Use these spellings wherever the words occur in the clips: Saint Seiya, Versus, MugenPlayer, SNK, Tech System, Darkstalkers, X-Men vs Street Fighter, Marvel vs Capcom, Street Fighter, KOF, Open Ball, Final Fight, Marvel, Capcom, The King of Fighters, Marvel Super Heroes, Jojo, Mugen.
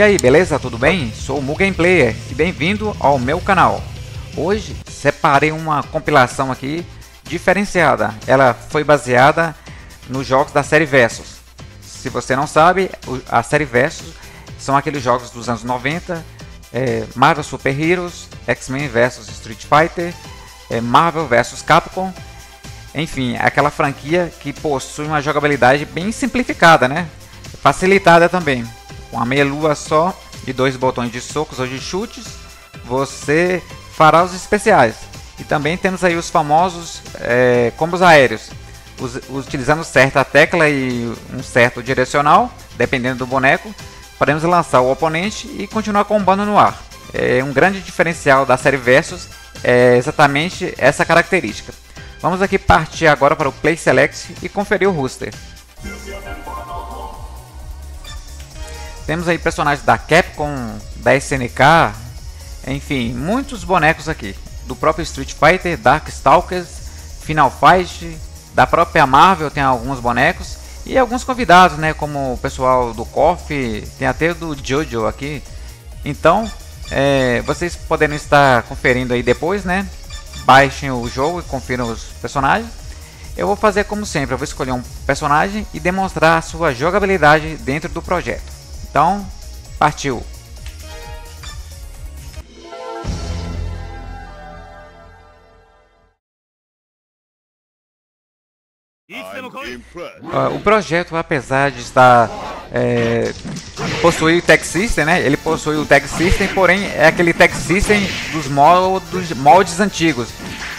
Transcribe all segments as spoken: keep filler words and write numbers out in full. E aí, beleza? Tudo bem? Sou o MugenPlayer e bem-vindo ao meu canal. Hoje separei uma compilação aqui diferenciada. Ela foi baseada nos jogos da série Versus. Se você não sabe, a série Versus são aqueles jogos dos anos noventa, é, Marvel Super Heroes, X-Men vs Street Fighter, é, Marvel vs Capcom, enfim, aquela franquia que possui uma jogabilidade bem simplificada, né? Facilitada também, com uma meia lua só e dois botões de socos ou de chutes, você fará os especiais. E também temos aí os famosos é, combos aéreos, os, utilizando certa tecla e um certo direcional, dependendo do boneco, podemos lançar o oponente e continuar combando no ar. É, um grande diferencial da série Versus é exatamente essa característica. Vamos aqui partir agora para o Play Select e conferir o roster. Temos aí personagens da Capcom, da S N K, enfim, muitos bonecos aqui. Do próprio Street Fighter, Darkstalkers, Final Fight, da própria Marvel tem alguns bonecos. E alguns convidados, né, como o pessoal do K O F, tem até do Jojo aqui. Então, é, vocês podendo estar conferindo aí depois, né? Baixem o jogo e confiram os personagens. Eu vou fazer como sempre, eu vou escolher um personagem e demonstrar a sua jogabilidade dentro do projeto. Então, partiu! Uh, o projeto, apesar de estar é, possuir o Tech System, né? Ele possui o Tech System, porém é aquele Tech System dos moldes, moldes antigos,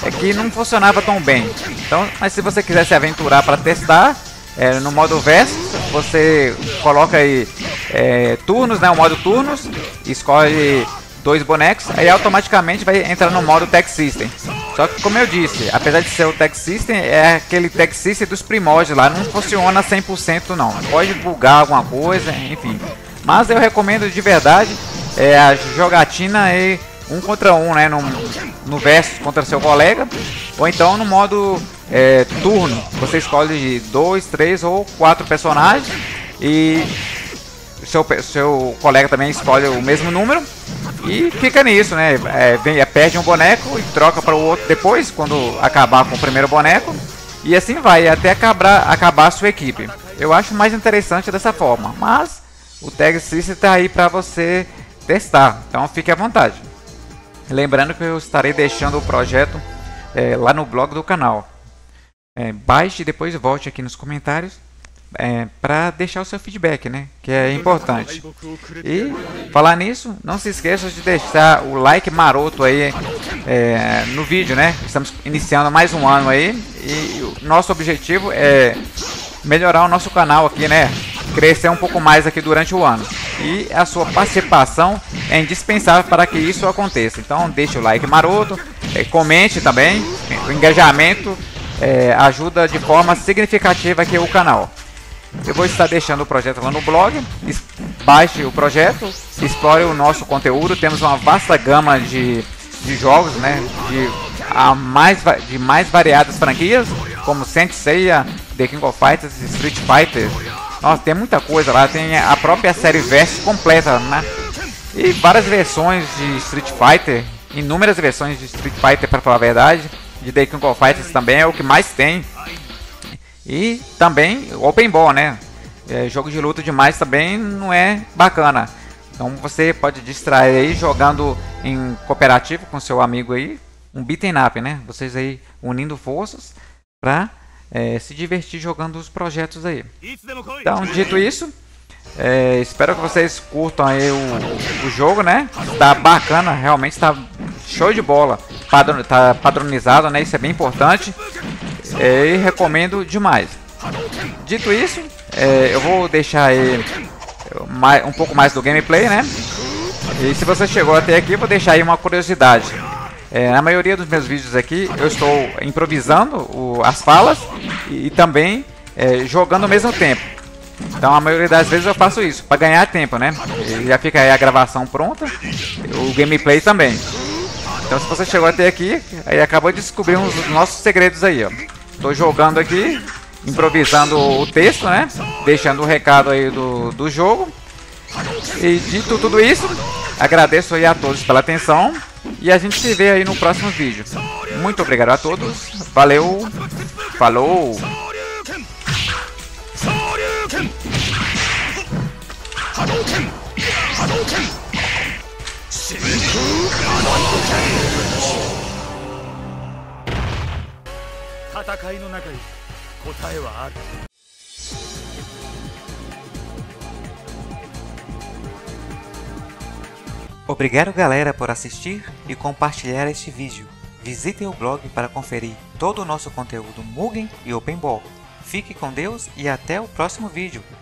é que não funcionava tão bem. Então, mas se você quiser se aventurar para testar é, no modo Versus, você coloca aí é, turnos, né? O modo turnos, escolhe dois bonecos, aí automaticamente vai entrar no modo Tech System. Só que, como eu disse, apesar de ser o Tech System, é aquele Tech System dos primórdios lá, não funciona cem por cento não, pode bugar alguma coisa, enfim. Mas eu recomendo de verdade é, a jogatina aí, um contra um, né, no, no versus contra seu colega, ou então no modo é, turno, você escolhe dois, três ou quatro personagens e seu, seu colega também escolhe o mesmo número. E fica nisso, né? É, vem, perde um boneco e troca para o outro depois, quando acabar com o primeiro boneco. E assim vai, até acabar, acabar a sua equipe. Eu acho mais interessante dessa forma. Mas o Tag System está aí para você testar, então fique à vontade. Lembrando que eu estarei deixando o projeto é, lá no blog do canal. É, baixe e depois volte aqui nos comentários. É, para deixar o seu feedback, né? Que é importante. E falar nisso, não se esqueça de deixar o like maroto aí é, no vídeo, né? Estamos iniciando mais um ano aí e o nosso objetivo é melhorar o nosso canal aqui, né? Crescer um pouco mais aqui durante o ano. E a sua participação é indispensável para que isso aconteça. Então deixe o like maroto, é, comente também. O engajamento é, ajuda de forma significativa aqui o canal. Eu vou estar deixando o projeto lá no blog, baixe o projeto, explore o nosso conteúdo, temos uma vasta gama de, de jogos, né, de, a mais, de mais variadas franquias, como Saint Seiya, The King of Fighters e Street Fighter. Nossa, tem muita coisa lá, tem a própria série Versus completa, né, e várias versões de Street Fighter, inúmeras versões de Street Fighter para falar a verdade, de The King of Fighters também é o que mais tem. E também Open Ball, né? É, jogo de luta demais também não é bacana. Então você pode distrair aí jogando em cooperativo com seu amigo aí. Um beaten up, né? Vocês aí unindo forças para é, se divertir jogando os projetos aí. Então, dito isso, é, espero que vocês curtam aí o, o jogo, né? Tá bacana, realmente tá show de bola. Padron, tá padronizado, né? Isso é bem importante. É, e recomendo demais. Dito isso, é, eu vou deixar aí um pouco mais do gameplay, né? E se você chegou até aqui, eu vou deixar aí uma curiosidade. É, na maioria dos meus vídeos aqui, eu estou improvisando o, as falas e, e também é, jogando ao mesmo tempo. Então, a maioria das vezes eu faço isso, para ganhar tempo, né? E já fica aí a gravação pronta, o gameplay também. Então, se você chegou até aqui, aí acabou de descobrir uns dos nossos segredos aí, ó. Tô jogando aqui, improvisando o texto, né? Deixando o recado aí do, do jogo. E dito tudo isso, agradeço aí a todos pela atenção e a gente se vê aí no próximo vídeo. Muito obrigado a todos, valeu, falou! Obrigado galera por assistir e compartilhar este vídeo. Visitem o blog para conferir todo o nosso conteúdo Mugen e Open Ball. Fique com Deus e até o próximo vídeo.